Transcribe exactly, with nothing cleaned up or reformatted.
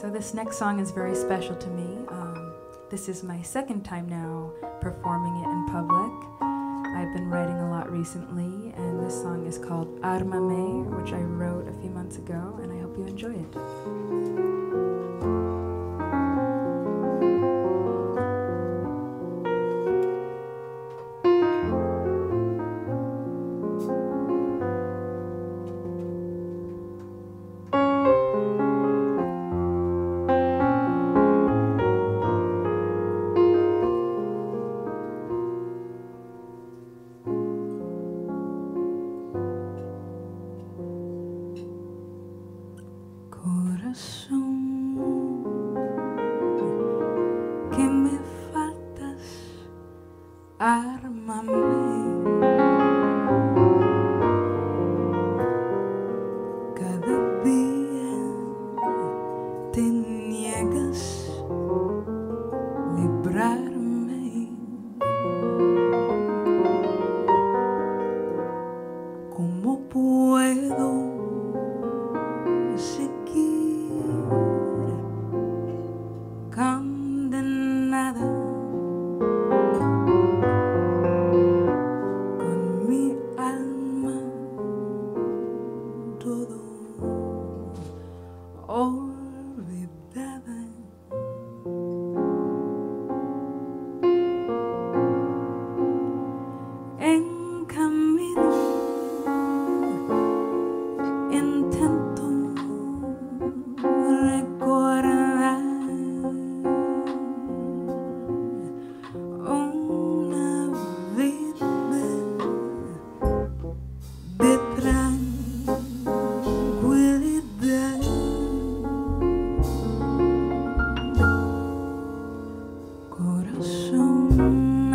So this next song is very special to me. Um, this is my second time now performing it in public. I've been writing a lot recently, and this song is called Armame, which I wrote a few months ago, and I hope you enjoy it. Que me faltas, ármame. Cada día te niegas librarme. ¿Cómo puedo? All the